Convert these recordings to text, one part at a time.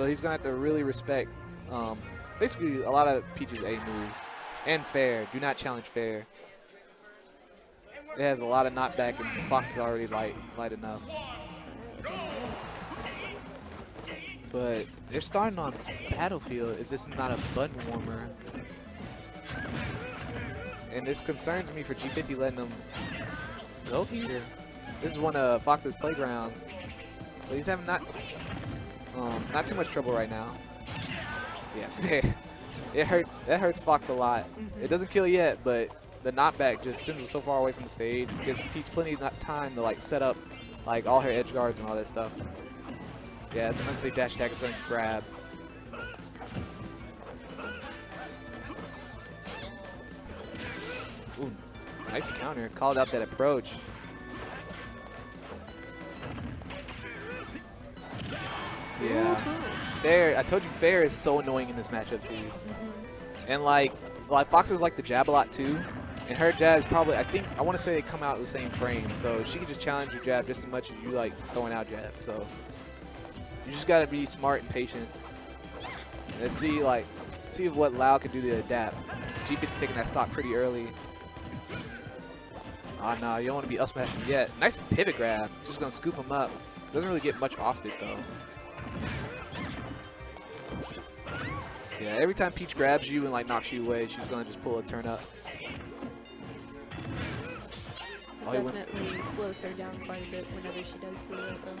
So he's going to have to really respect basically a lot of Peach's A moves. And fair. Do not challenge fair. It has a lot of knockback, and Fox is already light enough. But they're starting on Battlefield if this is not a button warmer. And this concerns me for G50 letting them go here. This is one of Fox's playgrounds. But he's having not too much trouble right now. Yeah, fair. It hurts. That hurts Fox a lot. It doesn't kill yet, but the knockback just sends him so far away from the stage. It gives Peach plenty of time to like set up like all her edge guards and all that stuff. Yeah, it's an unsafe dash attack. It's going to grab. Ooh, nice counter. Called out that approach. Yeah. Fair. I told you fair is so annoying in this matchup, dude. And like Fox's like the jab a lot too. And her jab is probably, I want to say they come out the same frame. So she can just challenge your jab just as much as you like throwing out jabs. So you just got to be smart and patient. Let's see, see what Loud can do to adapt. G50 taking that stock pretty early. Ah, oh, no, you don't want to be up smashing yet. Nice pivot grab. Just going to scoop him up. Doesn't really get much off it, though. Yeah, every time Peach grabs you and like knocks you away, she's gonna just pull a turn up. Oh, definitely slows her down quite a bit whenever she does do that though.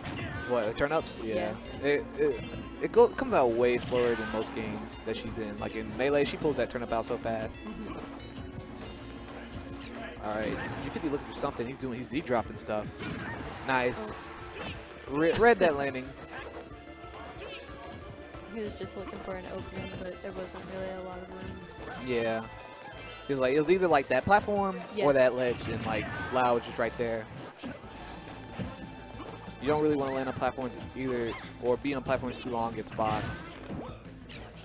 What, the turn ups? Yeah. It comes out way slower than most games that she's in. Like in Melee, she pulls that turn up out so fast. All right, G50 looking for something. He's Z dropping stuff. Nice. Oh. Read that landing. He was just looking for an opening, but there wasn't really a lot of room. Yeah. He was like, it was either like that platform or that ledge, and like Loud just right there. You don't really want to land on platforms either, or be on platforms too long, it's Fox.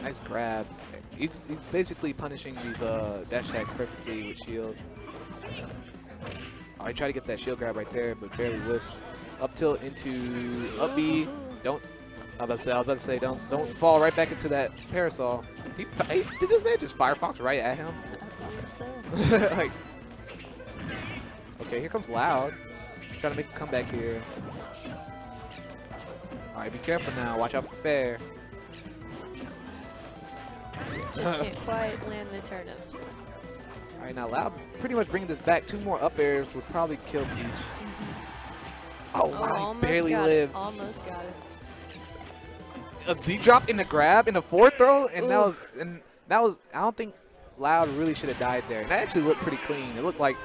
Nice grab. He's basically punishing these dash attacks perfectly with shield. I try to get that shield grab right there, but barely whiffs. Up tilt into up B. Don't. I was about to say, don't fall right back into that parasol. Did this man just Firefox right at him? Like, okay, here comes Loud. Trying to make a comeback here. All right, be careful now. Watch out for fair. Just can't quite land the turnips. All right, now Loud pretty much bringing this back. Two more up airs would probably kill Peach. Oh, wow, he barely lived. Almost got it. A Z drop in the grab in a forward throw, and that was. I don't think Loud really should have died there. And that actually looked pretty clean. It looked like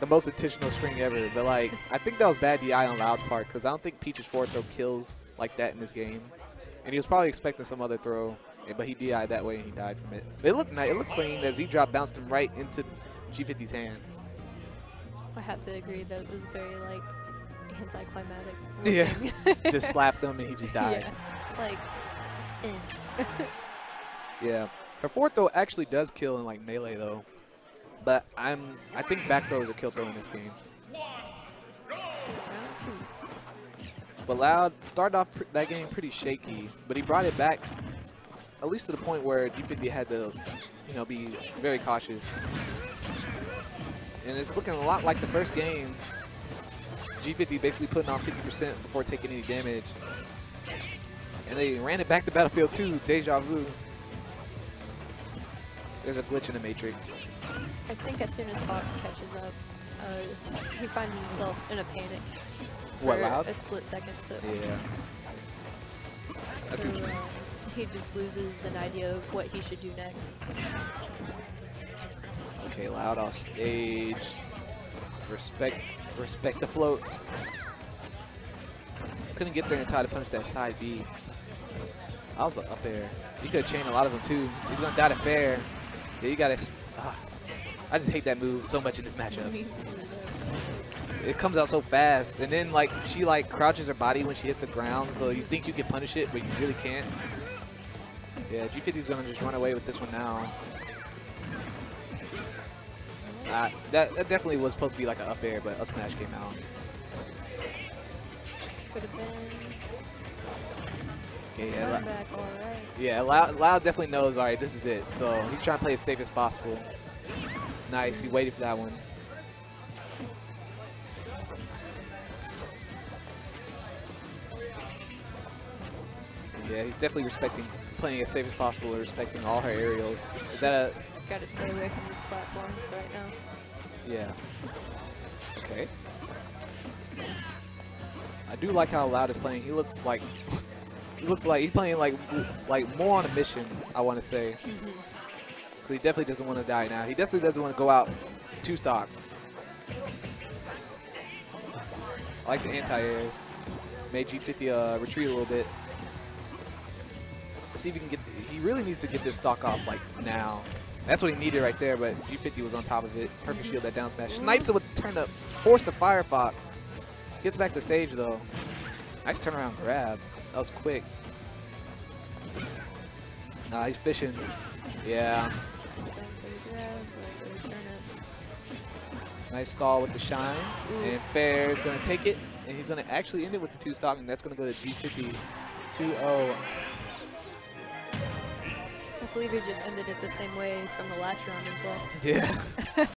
the most intentional string ever. But like, I think that was bad DI on Loud's part because I don't think Peach's forward throw kills like that in this game. And he was probably expecting some other throw, but he DI'd that way and he died from it. But it looked nice. It looked clean. That Z drop bounced him right into G50's hand. I have to agree that it was very like. Anticlimactic. Yeah. Just slapped him and he just died. Yeah. It's like, eh. Yeah. Her forward throw actually does kill in like Melee though, but I think back throw is a kill throw in this game. But Loud started off that game pretty shaky, but he brought it back, at least to the point where G50 had to, you know, be very cautious. And it's looking a lot like the first game. G50 basically putting on 50% before taking any damage. And they ran it back to Battlefield 2, deja vu. There's a glitch in the Matrix. I think as soon as Fox catches up, he finds himself in a panic. What, Loud? A split second. So yeah. That's so, he just loses an idea of what he should do next. Okay, Loud off stage. Respect the float. Couldn't get there in time to punish that side B. I was up there. He could have chained a lot of them too. He's gonna die to fair. Yeah, you gotta. I just hate that move so much in this matchup. It comes out so fast, and then like she like crouches her body when she hits the ground, so you think you can punish it, but you really can't. Yeah, G50's gonna just run away with this one now. That definitely was supposed to be like an up air, but a smash came out. Yeah, back, all right. Yeah, Loud definitely knows, all right, this is it. So he's trying to play as safe as possible. Nice, he waited for that one. Yeah, he's definitely respecting, playing as safe as possible and respecting all her aerials. Is that a... Gotta stay away from these platforms right now. Yeah. Okay. I do like how Loud is playing. He looks like... He looks like he's playing like more on a mission, I want to say. Because he definitely doesn't want to die now. He definitely doesn't want to go out two stock. I like the anti-airs. Made G50 retreat a little bit. See if he can get... He really needs to get this stock off, like, now. That's what he needed right there, but G50 was on top of it. Perfect shield, that down smash. Snipes it with the turn up. Force the Firefox. Gets back to stage, though. Nice turnaround grab. That was quick. Nah, he's fishing. Yeah. Nice stall with the shine. And Fair is going to take it. And he's going to actually end it with the two stock, and that's going to go to G50. 2-0. I believe he just ended it the same way from the last round as well. Yeah.